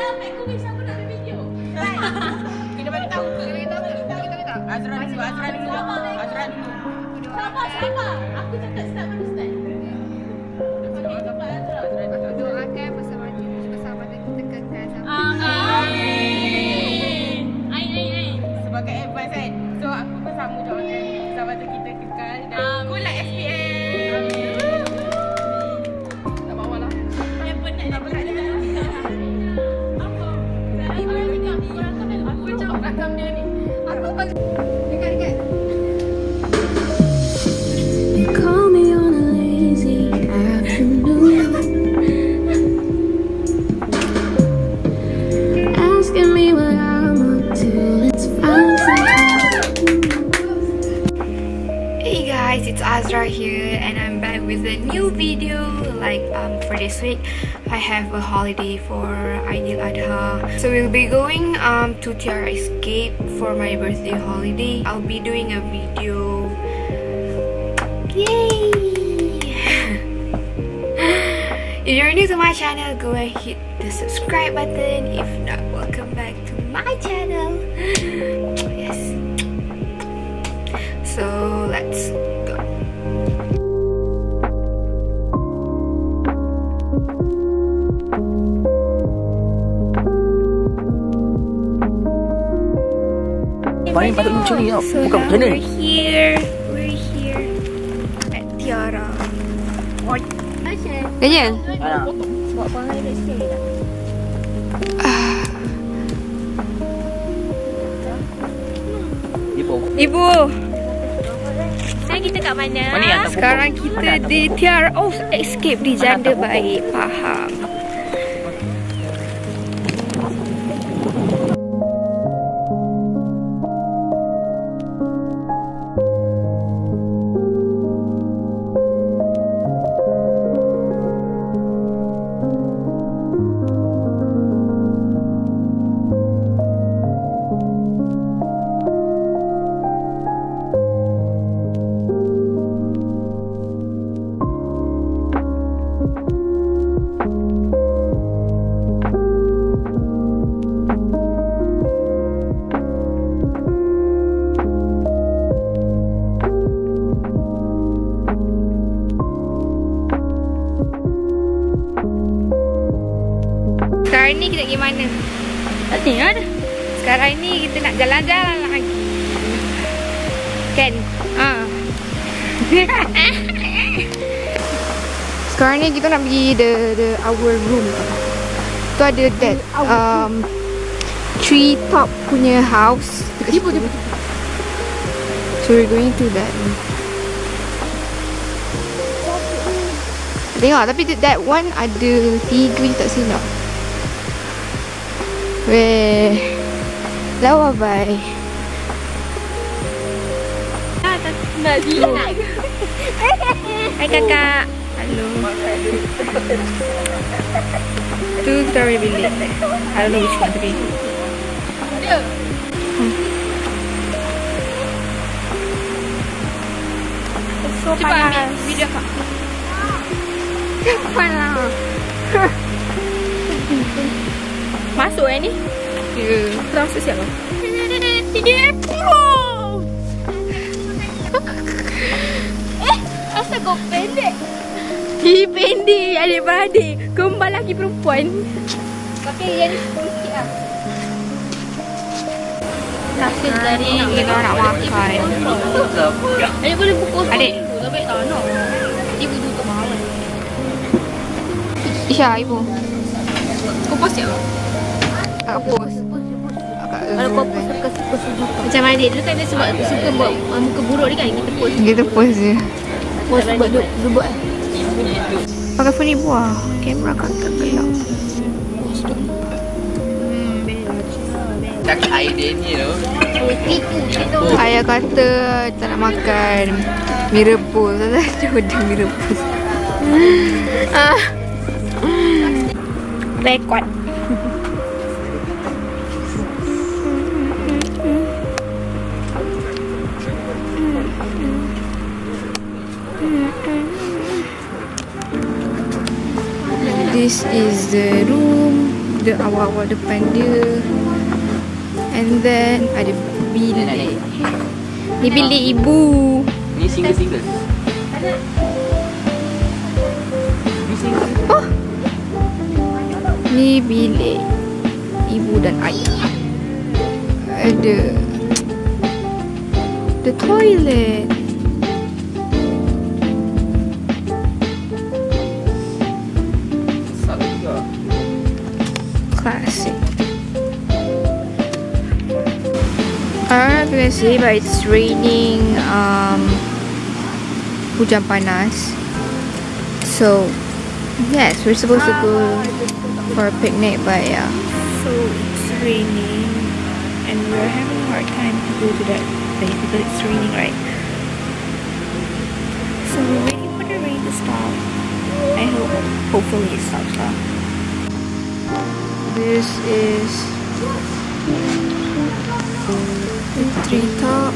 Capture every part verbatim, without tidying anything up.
Alah, Pak Kumis, aku nak ambil video. Kita bagi tahu ke? Kita bagi tahu ke? Azran dulu, Azran dulu. Azran dulu. Sabar, sabar. Aku cakap start baru start. Doakan persahabatan persahabatan kita kekal sampai. Amin. Ain, ain, ain. Sebagai advice kan? So, aku pun sama doakan persahabatan kita kekal. Dan good luck S P M. Amin. It's Azra here, and I'm back with a new video. Like um, for this week, I have a holiday for Aidil Adha, so we'll be going um, to Tiarasa Escape for my birthday holiday. I'll be doing a video. Yay! If you're new to my channel, go and hit the subscribe button. If not, welcome back to my channel. Yes. So let's. Paling patut macam ni tau. Bukan macam mana. We're here. We're here. At Tiara. What? Ganyan? Anak. Buat pangan dekat sini tak? Ibu. Ibu. Sekarang kita kat mana? Sekarang kita di Tiara. Oh, escape di Janda Baik. Faham. Sekarang ni kita pergi mana? Tak tinggal. Sekarang ni kita nak jalan-jalan lagi. Kan? Ah. Sekarang ni kita nak pergi the the our room. Tu ada that um tree top punya house. Ibu, ibu. So we're going to that. Tengok, tapi that one ada tiga tak silap. Weh, lawa bai. Ah, tak nak hilang. Hai kakak. Hello. Tu kita pergi bilik. I don't know which one to be. So panas. Video kak. Panas. Masuk eh ni? Ya. Kita masuk siap lah. Dia pro! Eh, asal kau pendek? Dia pendek, adik-beradik. Kembar lelaki perempuan. Pakai yang sepuluh sikit lah. Hasil dari kita nak makan. Adik boleh pukul sepuluh. Adik. Tapi tak nak. Ibu tutup malam. Isya, ibu. Kau pos siap lah? Kakak pos. Kalau kau pos, kakak pos juga. Macam adik dulu kan dia sebab suka buat muka buruk dia kan. Kita pos. Kita pos je. Pos buat duduk kan. Pakai phone ibu lah. Kamera kakak gelap. Kakak air dia ni tau. Ayah kata tak nak makan mirebus. Saya jodoh mirebus. Rekod. This is the room. the awal-awal depan dia. And then ada bilik. Ni bilik ibu. Ni single-single. Ni single. Oh. Ni bilik ibu dan ayah. Ada the toilet. Classic. I don't know if you can see, but it's raining. Um, hujan panas. So yes, we're supposed to go for a picnic, but yeah. So it's raining, and we're having a hard time to go to that place because it's raining, right? So we're waiting for the rain to stop. I hope, hopefully, it stops now. This is the treetop.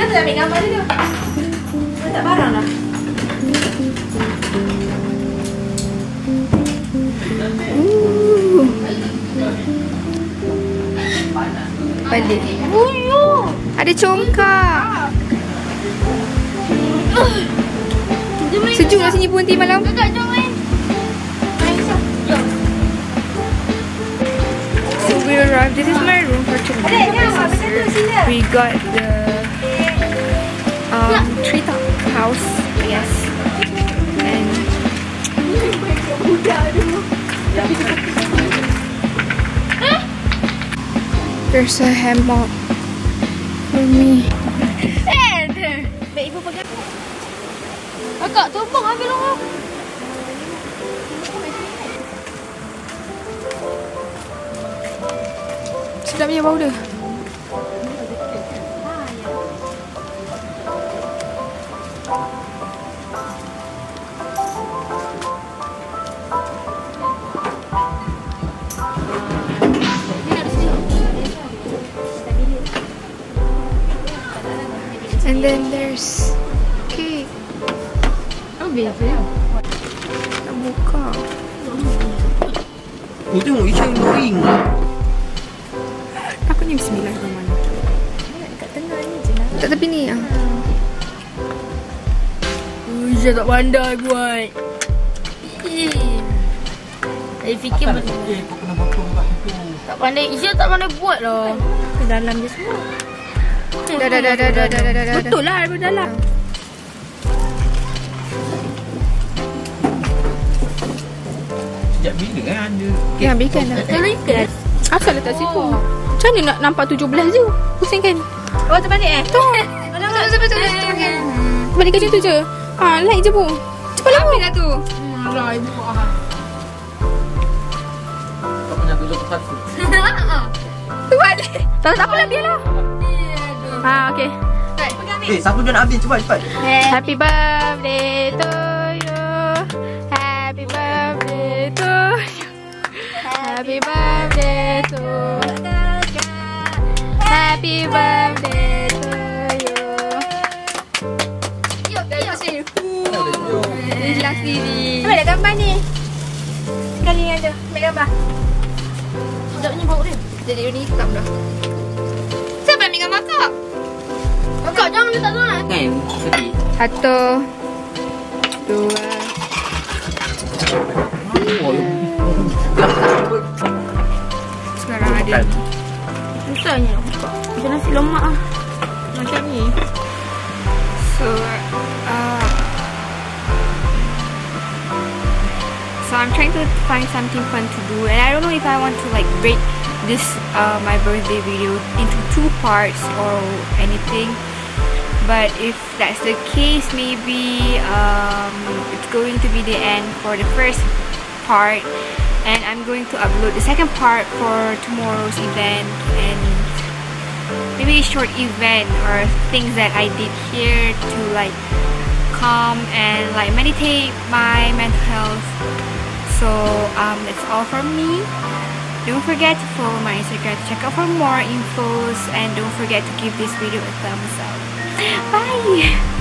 Dia tak ambil gambar dia. Dia tak barang lah. Balik. Ada congkak. Sejuk kat sini pun nanti malam. This is my room for today. We got the um, treetop house, yes. And there's a hammock for me. Eh, there. Baik ibu pegang. Kakak, tumpang ambil orang. Sedap punya bau dia. And then there's cake. Oh, baby. Tak buka. Kau tengok Isha yang boring lah. Bismillah ke mana? Dekat tengah ni je lah. Dekat tepi ni? Haa. Ui, saya tak pandai buat. Saya fikir macam ni. Tak pandai, saya tak pandai buat lah. Ke dalam je semua. Dah, dah, dah, dah, dah, dah, dah. Betul lah, daripada dalam. Sejak bila kan ada? Ya, berikan lah. Kalau ikan. Asal letak situ. Macam mana nak nampak tujuh belas tu? Pusing kan? Oh, terbalik eh? Tuh! Alamak, sebab tu kan? Terbalik kerja tu je? Haa, like je bu. Cepatlah bu. Ambil lah tu. Alah, ibu buat hal. Tak pernah duduk ke satu. Haa. Tu balik. Tak apa lah, biarlah. Haa, okey. Pegang ambil. Eh, siapa dia nak ambil? Cepat, cepat. Happy birthday to you. Happy birthday to you. Happy birthday to you. Happy birthday to you. Yuk, yuk sini. Ini jelas diri. Ambil dah gambar ni. Sekali ada. Ambil gambar. Sedap punya bau dia. Jadi dia ni hitam dah. Siapa ambil gambar kak? Kak jangan letak tuan. Kan? Sedih. Satu. Dua. Sekarang ada. Susahnya nak buka. Macam nasi lemak lah. Macam ni. So uh, So I'm trying to find something fun to do. And I don't know if I want to like break this uh, my birthday video into two parts or anything. But if that's the case, maybe um, it's going to be the end for the first part. And I'm going to upload the second part for tomorrow's event and maybe a short event or things that I did here to like calm and like meditate my mental health. So um, that's all from me. Don't forget to follow my Instagram to check out for more infos, and don't forget to give this video a thumbs up. Bye!